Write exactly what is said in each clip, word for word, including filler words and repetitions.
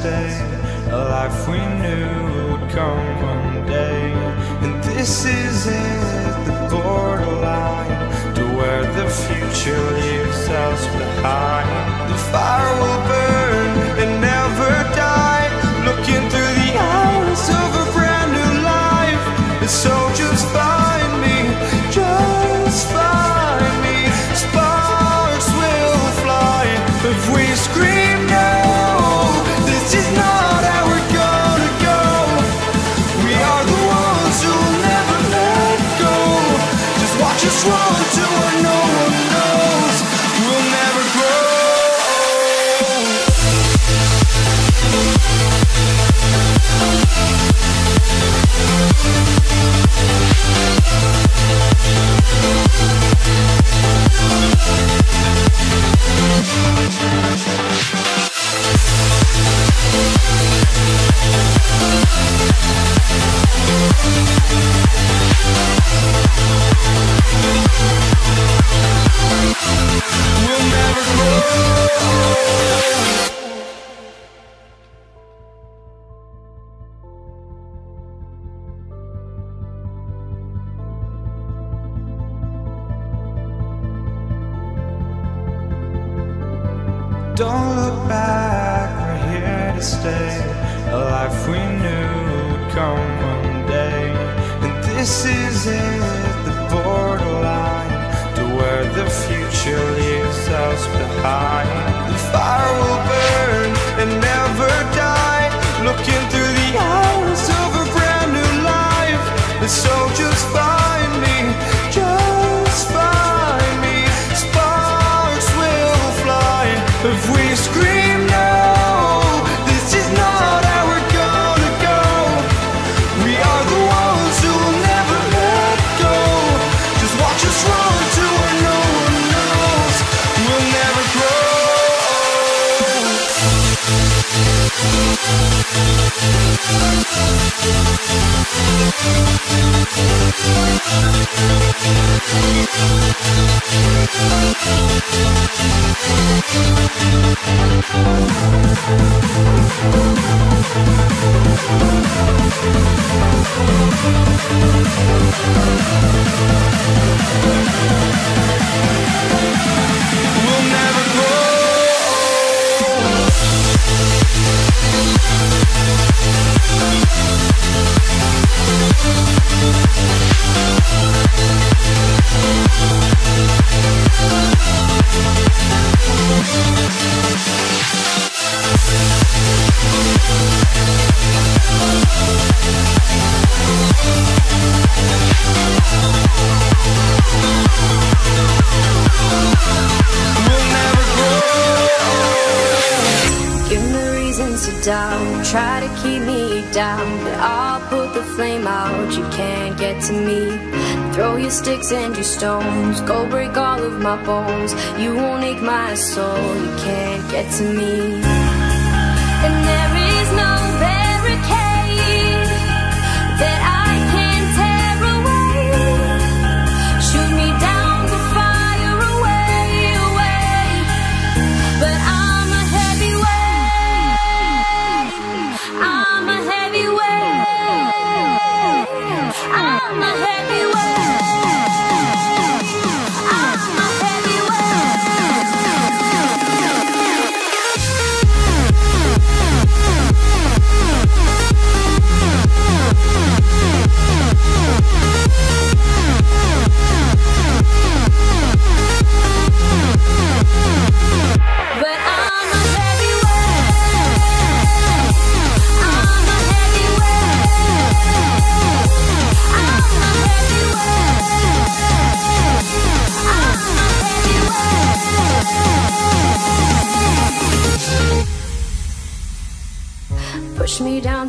stay, a life we knew would come one day. And this is it, the borderline to where the future leaves us behind. The fire will burn and never die, looking through the eyes of a brand new life. And so just find me, just find me. Sparks will fly if we scream now. This is not how we're gonna go. We are the ones who'll never let go. Just watch us run to where no one knows. We'll never grow. We'll never grow. Don't look back, we're here to stay, a life we knew would come one day. And this is it, the borderline to where the future leaves us behind. The fire will burn and never die, looking through the eyes of a brand new life. And so just find me, just find me. Sparks will fly if we scream now. This is not how we're gonna go. We are the ones who will never let go. Just watch us run to where no one knows. We'll never grow. Down, try to keep me down, but I'll put the flame out. You can't get to me. Throw your sticks and your stones, go break all of my bones. You won't ache my soul. You can't get to me. And there is no barricade that I can tear away. Shoot me down, but fire away, away. But I. I'm a heavyweight. Push me down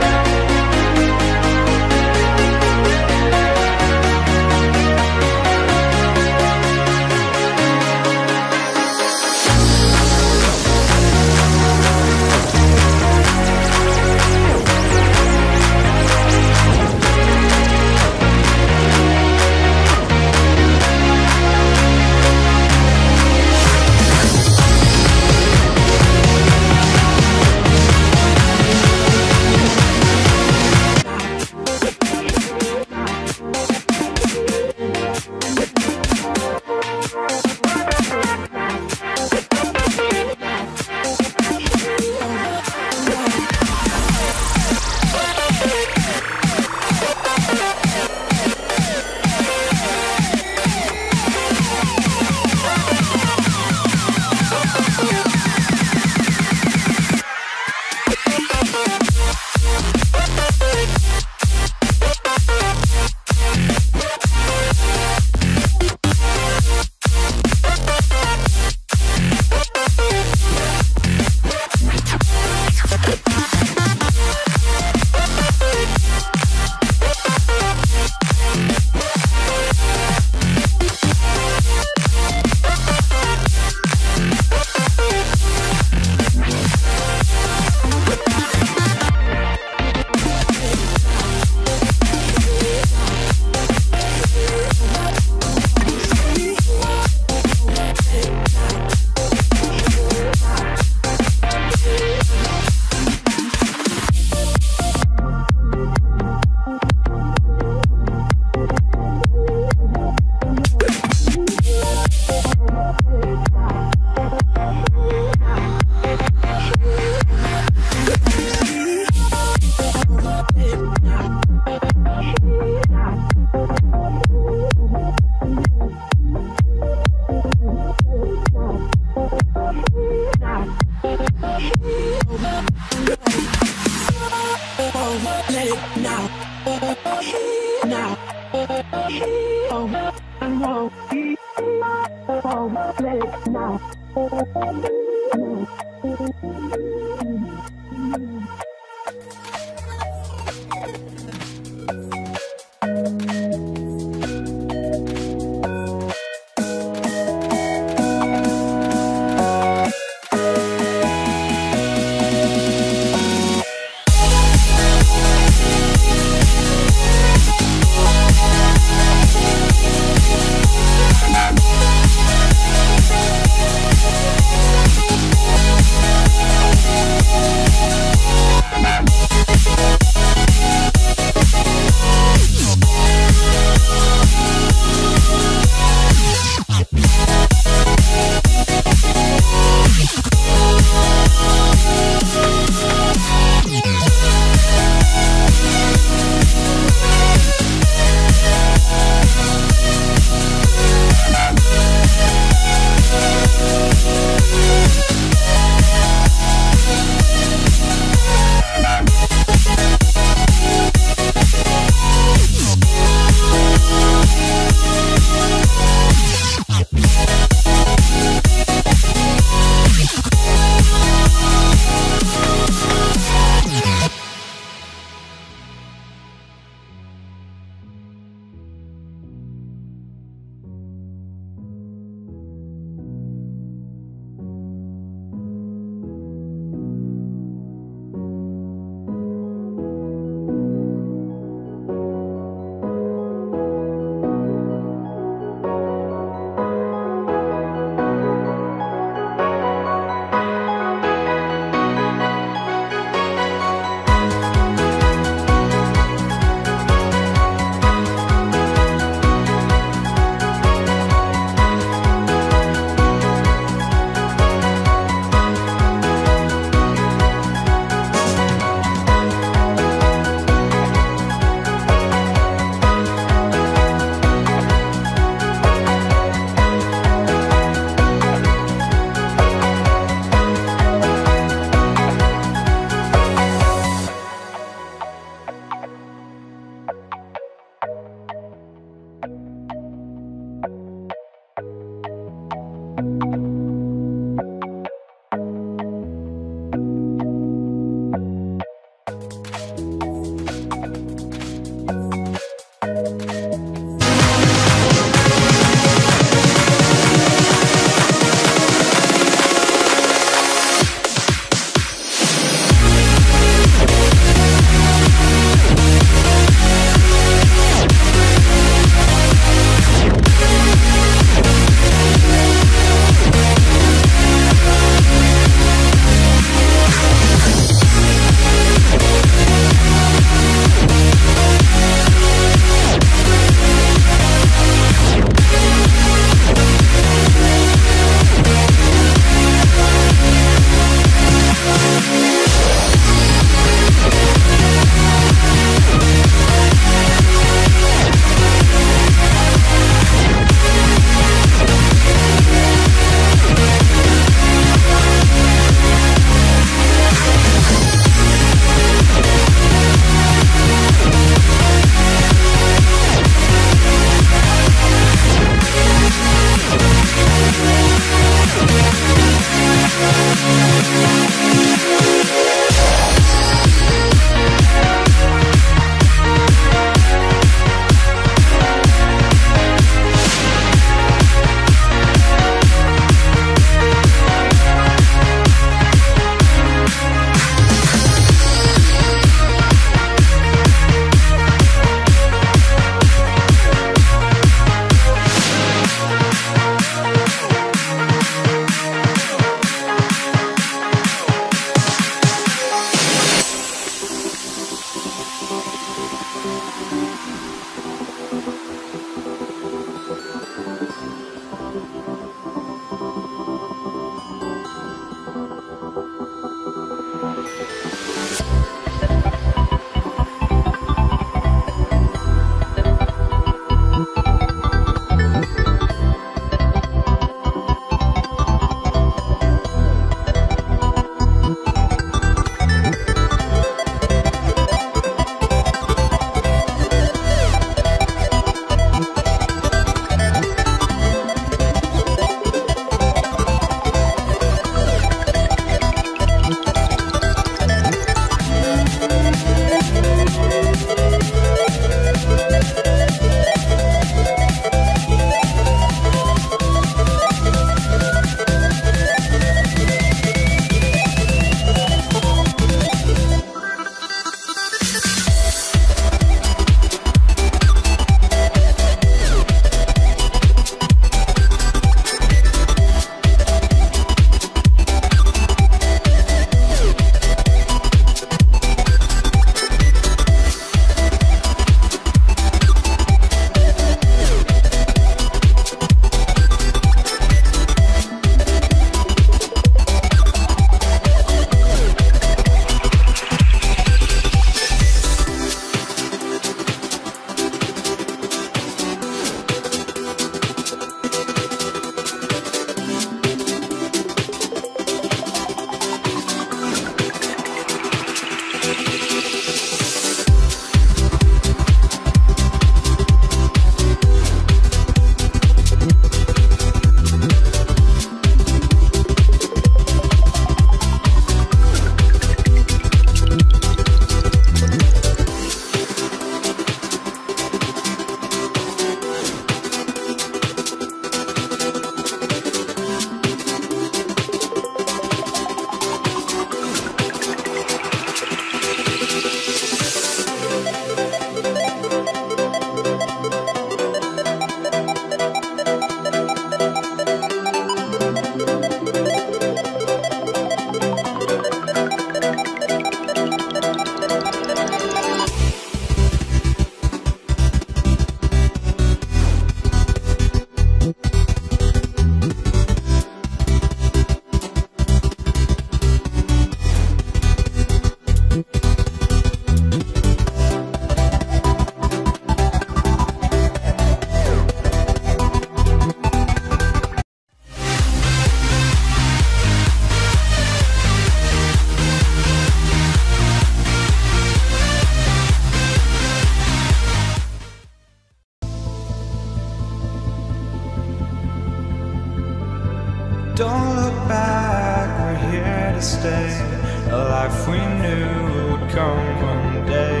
a life we knew would come one day.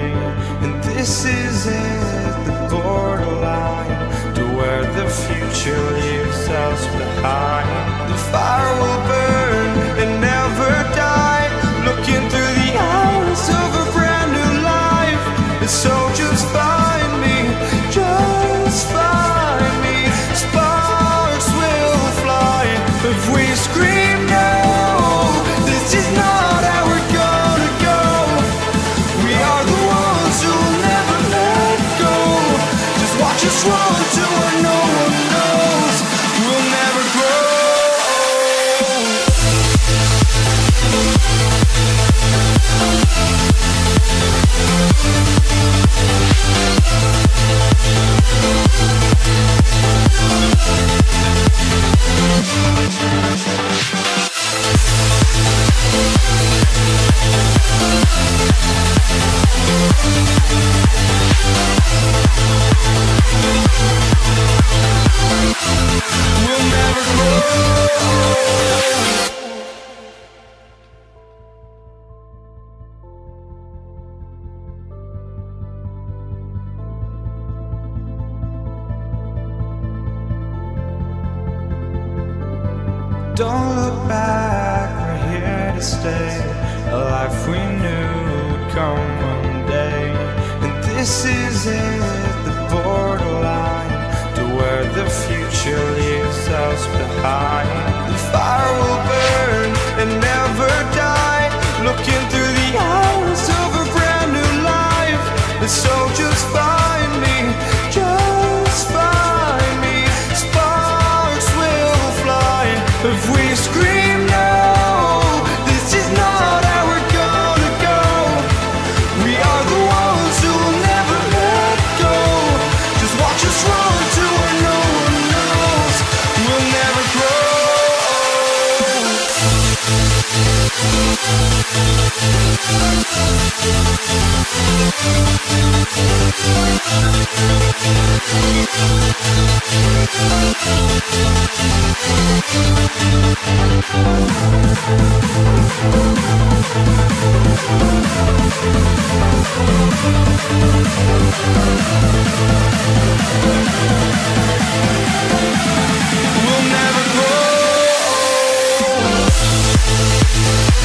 And this is it, the borderline to where the future leaves us behind. The fire will burn and never die, looking through the eyes of a brand new life. And so just find me, just find me. Sparks will fly if we scream no, this is not. Just run to where no one knows. We'll never grow. We'll never grow. Don't look back, we're here to stay. A life we knew would come one day. And this is it, the borderline to where the future leaves us behind. The fire will burn and never die, looking through the eyes of a brand new life. And so just find me, just find me. Sparks will fly if we scream no, this is not how we're gonna go. We are the ones who will never let go. Just watch us run to where no one knows. We'll never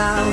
down,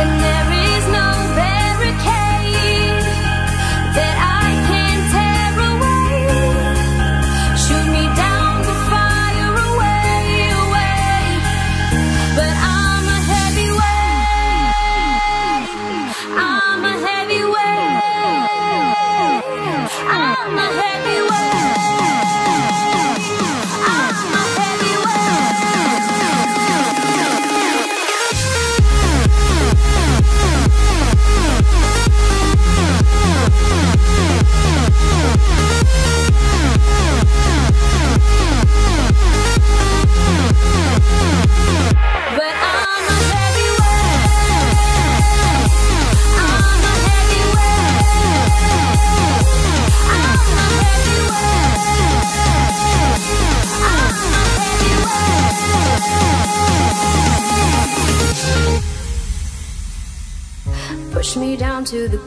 And there is no barricade that I can't tear away. Shoot me down to fire away, away, but I I'm a heavyweight. Push me down to the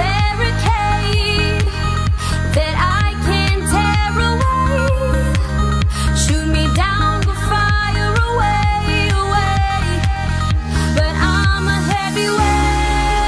barricade that I can tear away. Shoot me down, go fire away, away, but I'm a heavyweight.